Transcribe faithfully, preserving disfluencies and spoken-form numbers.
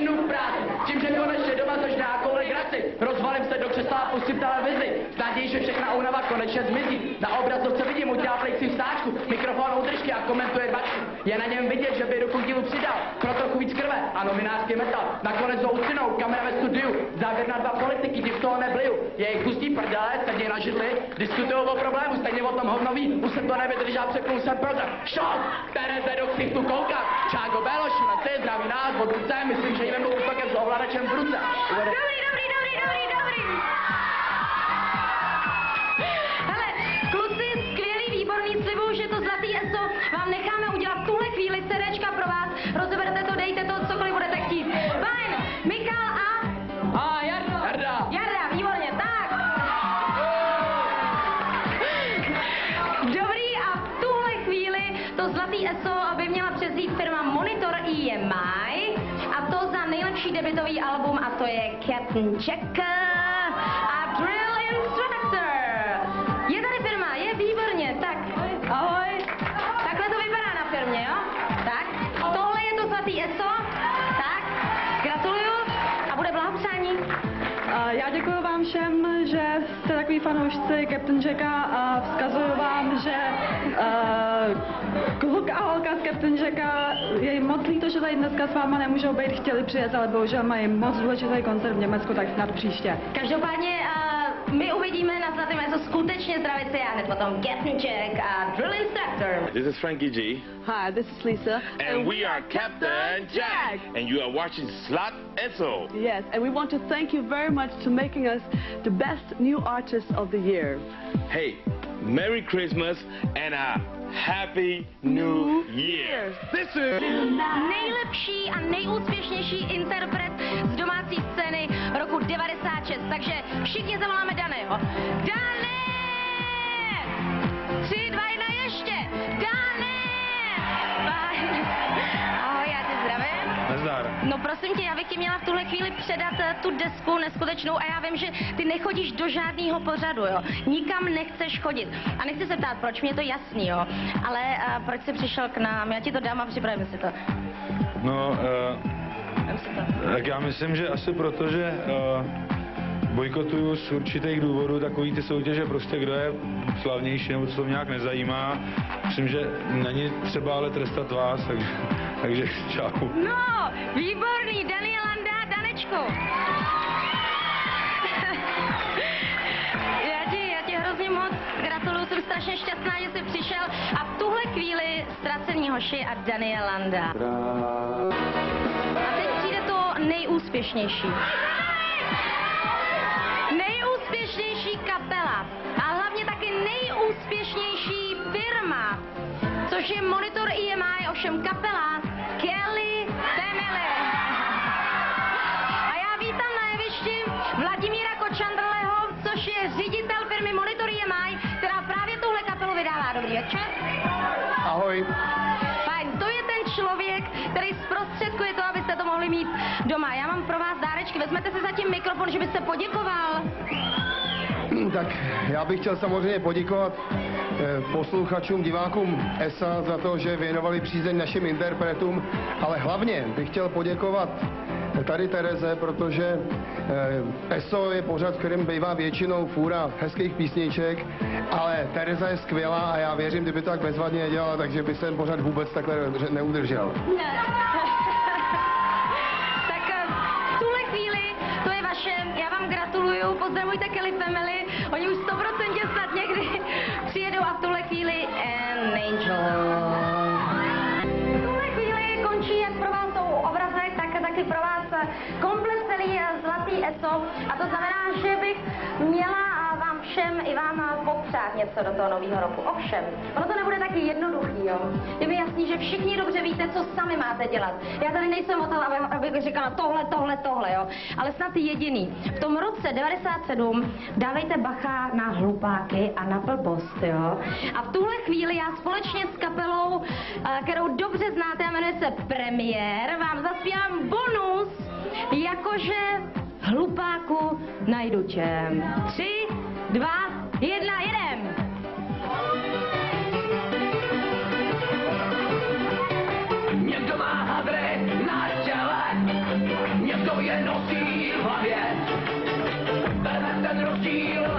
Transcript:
divnou práci, tím, že mi konečně doma což nějakou legraci. Rozvalím se do křesla a pustím televizi. Naději, že všechna únava konečně zmizí. Na obrazovce vidím udělá plejci vstáčku, mikrofon udržky a komentuje bačku. Je na něm vidět, že by ruku k dílu přidal. Pro trochu víc krve a novinářský metal. Nakonec zoucinou, kamera ve studiu. Závěr na dva politiky, div toho nebliju. Jejich pustí prdelé, sedí na židli, diskutují o problému, stejně o tom hovno ví. Už jsem to nevydržel, přepnul jsem prozor. Šok, které se do ksichtu koukat. Čágo Belošu, na ty zdraví nás, od ruce, myslím, že jdeme útokem s ovladačem v ruce. Uvede... Dobrý, dobrý, dobrý, dobrý, dobrý. Hele, kluci, skvělý, výborný, slibuju, že to Zlaté Eso vám necháme udělat v tuhle chvíli CDčka pro vás. Rozeberete to, dejte to, cokoliv budete chtít. Fajn, Mikal a... A Jarda. Jarda. Jarda, výborně, tak. Dobrý, a v tuhle chvíli to Zlaté Eso by měla převzít firma Monitor i je maj. A to za nejlepší debutový album, a to je Captain Jack a Drill Instructor. Je tady firma, je výborně, tak ahoj. Takhle to vypadá na firmě, jo? Tak, tohle je to Zlaté Eso, tak, gratuluju a bude blahopřání. Já děkuji vám všem, že jste takový fanoušci Captain Jacka a vzkazuju vám, že uh, kluk a holka z Captain Jacka, je jim moc líto, že tady dneska s váma nemůžou být, chtěli přijet, ale bohužel mají moc důležitý koncert v Německu, tak snad příště. Každopádně uh, my uvidíme na Zlatém Eso skutečně zdravit se já hned potom Captain Jack a Drill Instructor. This is Frankie G. Hi, this is Lisa. And, and we are Captain Jack. Jack. And you are watching Zlaté Eso. Yes, and we want to thank you very much for making us the best new artist of the year. Hey, Merry Christmas and a Happy New Year. This is nejlepší a nejúspěšnější interpret z domácí scény roku devadesát šest. Takže všichni zavoláme Daného. Dané! Tři, dva, jedna, ještě! Dané! Ahoj, já tě zdravím. No prosím tě, já bych ti měla v tuhle chvíli předat uh, tu desku neskutečnou a já vím, že ty nechodíš do žádného pořadu, jo. Nikam nechceš chodit. A nechci se ptát, proč, mě je to jasný, jo. Ale uh, proč jsi přišel k nám? Já ti to dám a připravím si to. No, uh, si to. Tak já myslím, že asi proto, že uh, bojkotuju z určitých důvodů takový ty soutěže, prostě kdo je slavnější nebo co to nějak nezajímá. Myslím, že není třeba ale trestat vás, takže... Takže čau. No, výborný, Daniel Landa, Danečku. Já ti, já ti hrozně moc gratuluju, jsem strašně šťastná, že jsi přišel. A v tuhle chvíli Ztracení hoši a Daniel Landa. A teď přijde to nejúspěšnější. Nejúspěšnější kapela. A hlavně taky nejúspěšnější firma. Což je Monitor E M I, ovšem kapela Kelly Family. A já vítám na jevišti Vladimíra Kočandrleho, což je ředitel firmy Monitor E M I, která právě tuhle kapelu vydává. Dobrý večer. Ahoj. Fajn, to je ten člověk, který zprostředkuje to, abyste to mohli mít doma. Já mám pro vás dárečky, vezmete si zatím mikrofon, že byste poděkoval. Tak já bych chtěl samozřejmě poděkovat posluchačům, divákům ESA za to, že věnovali přízeň našim interpretům, ale hlavně bych chtěl poděkovat tady Tereze, protože ESO je pořad, v kterém bývá většinou fůra hezkých písniček, ale Tereza je skvělá a já věřím, kdyby to tak bezvadně nedělala, takže by se ten pořad vůbec takhle neudržel. Ne. Já vám gratuluju, pozdravujte Kelly Family, oni už sto procent snad někdy přijedou a v tuhle chvíli an angel. V tuhle chvíli končí jak pro vás tou obrazek, tak taky pro vás komplet celý Zlaté Eso a to znamená, že bych měla vám všem i vám popřát něco do toho nového roku. Ovšem, ono to nebude taky jednoduchý, jo. Je mi jasný, že všichni dobře víte, co sami máte dělat. Já tady nejsem o to, abych říkala tohle, tohle, tohle, jo. Ale snad jediný. V tom roce devadesát sedm dávejte bacha na hlupáky a na blbost, jo. A v tuhle chvíli já společně s kapelou, kterou dobře znáte a jmenuje se Premiér, vám zaspívám bonus, jakože... Hlupáku najdu čem. Tři, dva, jedna, jedem! Někdo má hadry na čele. je nosí v hlavě. Tenhle ten rozdíl